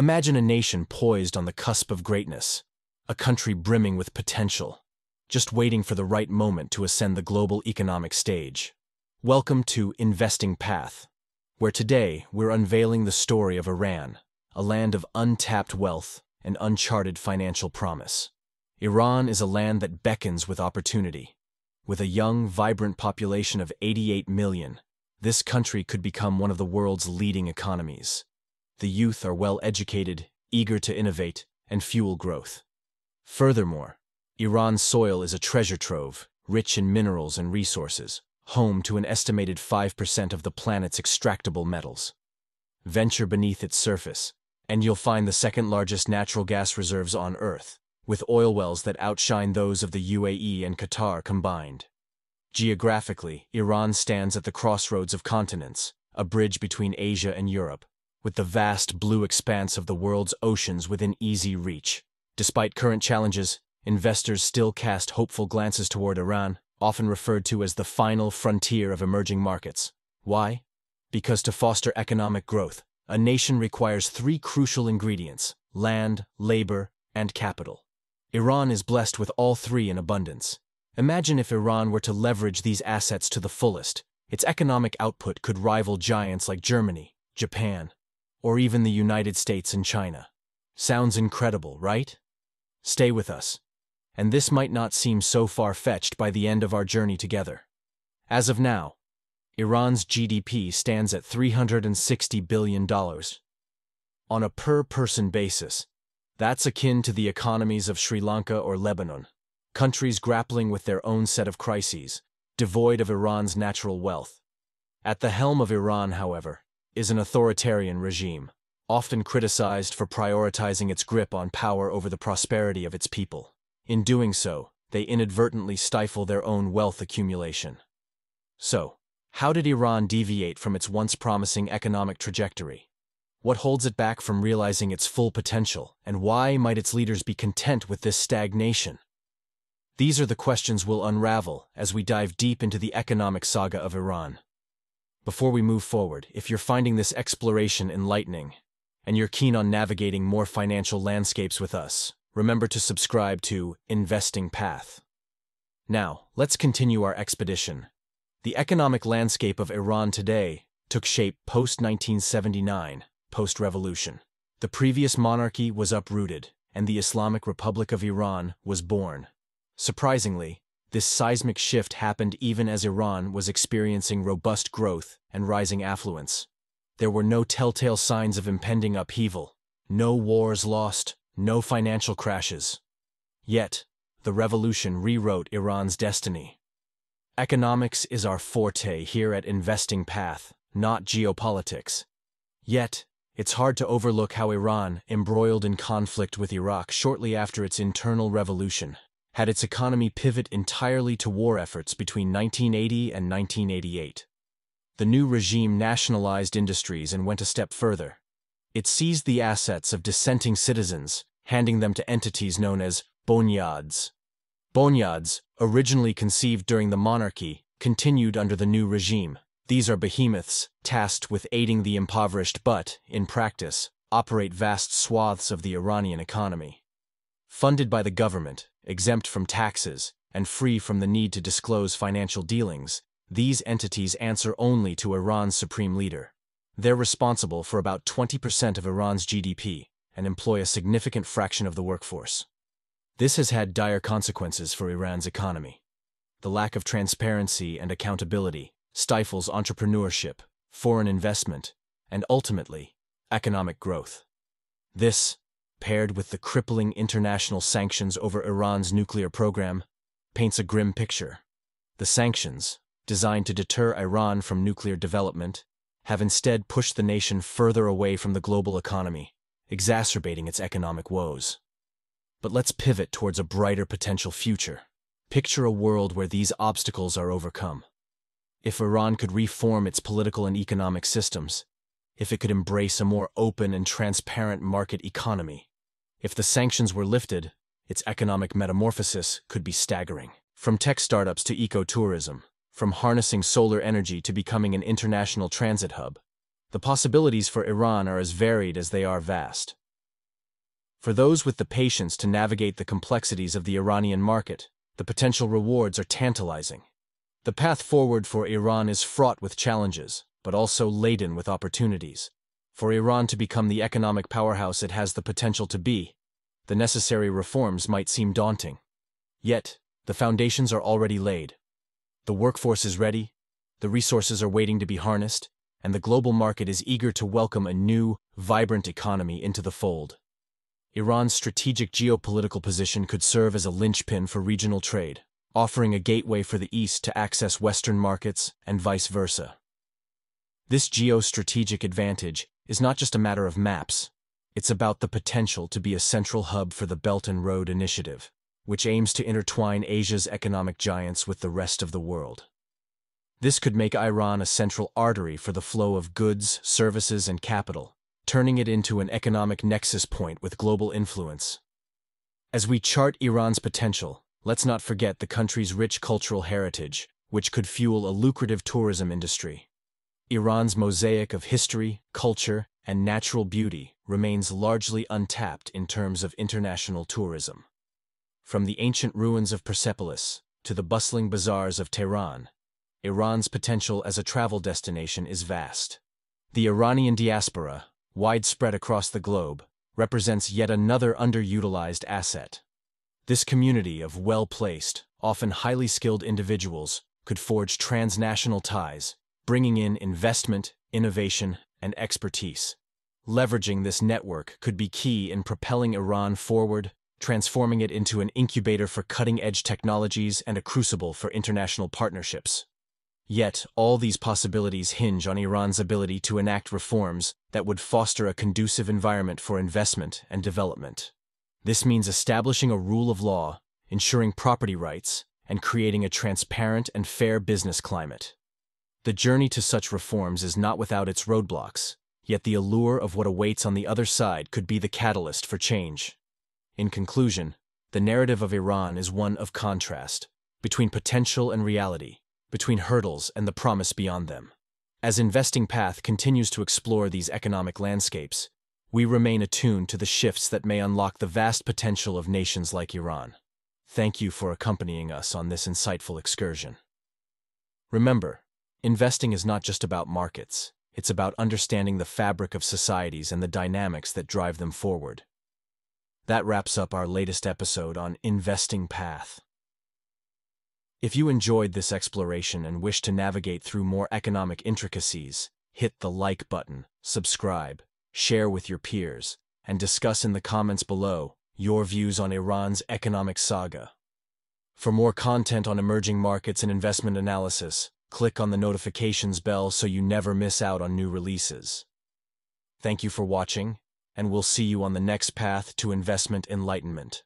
Imagine a nation poised on the cusp of greatness, a country brimming with potential, just waiting for the right moment to ascend the global economic stage. Welcome to Investing Path, where today we're unveiling the story of Iran, a land of untapped wealth and uncharted financial promise. Iran is a land that beckons with opportunity. With a young, vibrant population of 88 million, this country could become one of the world's leading economies. The youth are well-educated, eager to innovate, and fuel growth. Furthermore, Iran's soil is a treasure trove, rich in minerals and resources, home to an estimated 5% of the planet's extractable metals. Venture beneath its surface, and you'll find the second-largest natural gas reserves on Earth, with oil wells that outshine those of the UAE and Qatar combined. Geographically, Iran stands at the crossroads of continents, a bridge between Asia and Europe, with the vast blue expanse of the world's oceans within easy reach. Despite current challenges, investors still cast hopeful glances toward Iran, often referred to as the final frontier of emerging markets. Why? Because to foster economic growth, a nation requires three crucial ingredients: land, labor, and capital. Iran is blessed with all three in abundance. Imagine if Iran were to leverage these assets to the fullest. Its economic output could rival giants like Germany, Japan, or even the United States and China. Sounds incredible, right? Stay with us, and this might not seem so far-fetched by the end of our journey together. As of now, Iran's GDP stands at $360 billion. On a per-person basis, that's akin to the economies of Sri Lanka or Lebanon, countries grappling with their own set of crises, devoid of Iran's natural wealth. At the helm of Iran, however, is an authoritarian regime, often criticized for prioritizing its grip on power over the prosperity of its people. In doing so, they inadvertently stifle their own wealth accumulation. So, how did Iran deviate from its once promising economic trajectory? What holds it back from realizing its full potential, and why might its leaders be content with this stagnation? These are the questions we'll unravel as we dive deep into the economic saga of Iran. Before we move forward, if you're finding this exploration enlightening, and you're keen on navigating more financial landscapes with us, remember to subscribe to Investing Path. Now, let's continue our expedition. The economic landscape of Iran today took shape post-1979, post-revolution. The previous monarchy was uprooted, and the Islamic Republic of Iran was born. Surprisingly, this seismic shift happened even as Iran was experiencing robust growth and rising affluence. There were no telltale signs of impending upheaval, no wars lost, no financial crashes. Yet, the revolution rewrote Iran's destiny. Economics is our forte here at Investing Path, not geopolitics. Yet, it's hard to overlook how Iran, embroiled in conflict with Iraq shortly after its internal revolution, had its economy pivot entirely to war efforts between 1980 and 1988. The new regime nationalized industries and went a step further. It seized the assets of dissenting citizens, handing them to entities known as bonyads. Bonyads, originally conceived during the monarchy, continued under the new regime. These are behemoths tasked with aiding the impoverished but, in practice, operate vast swaths of the Iranian economy. Funded by the government, exempt from taxes, and free from the need to disclose financial dealings, these entities answer only to Iran's supreme leader. They're responsible for about 20% of Iran's GDP and employ a significant fraction of the workforce. This has had dire consequences for Iran's economy. The lack of transparency and accountability stifles entrepreneurship, foreign investment, and ultimately, economic growth. This, paired with the crippling international sanctions over Iran's nuclear program, paints a grim picture. The sanctions, designed to deter Iran from nuclear development, have instead pushed the nation further away from the global economy, exacerbating its economic woes. But let's pivot towards a brighter potential future. Picture a world where these obstacles are overcome. If Iran could reform its political and economic systems, if it could embrace a more open and transparent market economy, if the sanctions were lifted, its economic metamorphosis could be staggering. From tech startups to ecotourism, from harnessing solar energy to becoming an international transit hub, the possibilities for Iran are as varied as they are vast. For those with the patience to navigate the complexities of the Iranian market, the potential rewards are tantalizing. The path forward for Iran is fraught with challenges, but also laden with opportunities. For Iran to become the economic powerhouse it has the potential to be, the necessary reforms might seem daunting. Yet, the foundations are already laid. The workforce is ready, the resources are waiting to be harnessed, and the global market is eager to welcome a new, vibrant economy into the fold. Iran's strategic geopolitical position could serve as a linchpin for regional trade, offering a gateway for the East to access Western markets and vice versa. This geostrategic advantage is not just a matter of maps, it's about the potential to be a central hub for the Belt and Road Initiative, which aims to intertwine Asia's economic giants with the rest of the world. This could make Iran a central artery for the flow of goods, services, and capital, turning it into an economic nexus point with global influence. As we chart Iran's potential, let's not forget the country's rich cultural heritage, which could fuel a lucrative tourism industry. Iran's mosaic of history, culture, and natural beauty remains largely untapped in terms of international tourism. From the ancient ruins of Persepolis to the bustling bazaars of Tehran, Iran's potential as a travel destination is vast. The Iranian diaspora, widespread across the globe, represents yet another underutilized asset. This community of well-placed, often highly skilled individuals could forge transnational ties, bringing in investment, innovation, and expertise. Leveraging this network could be key in propelling Iran forward, transforming it into an incubator for cutting-edge technologies and a crucible for international partnerships. Yet, all these possibilities hinge on Iran's ability to enact reforms that would foster a conducive environment for investment and development. This means establishing a rule of law, ensuring property rights, and creating a transparent and fair business climate. The journey to such reforms is not without its roadblocks, yet the allure of what awaits on the other side could be the catalyst for change. In conclusion, the narrative of Iran is one of contrast, between potential and reality, between hurdles and the promise beyond them. As Investing Path continues to explore these economic landscapes, we remain attuned to the shifts that may unlock the vast potential of nations like Iran. Thank you for accompanying us on this insightful excursion. Remember, investing is not just about markets, it's about understanding the fabric of societies and the dynamics that drive them forward. That wraps up our latest episode on Investing Path. If you enjoyed this exploration and wish to navigate through more economic intricacies, hit the like button, subscribe, share with your peers, and discuss in the comments below your views on Iran's economic saga. For more content on emerging markets and investment analysis, click on the notifications bell so you never miss out on new releases. Thank you for watching, and we'll see you on the next path to investment enlightenment.